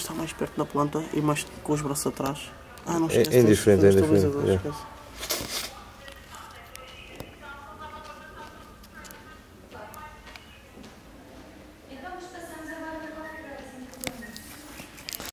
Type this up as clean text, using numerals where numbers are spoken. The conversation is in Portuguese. Está mais perto da planta e mais com os braços atrás. Ah, não esquece. É indiferente, é indiferente.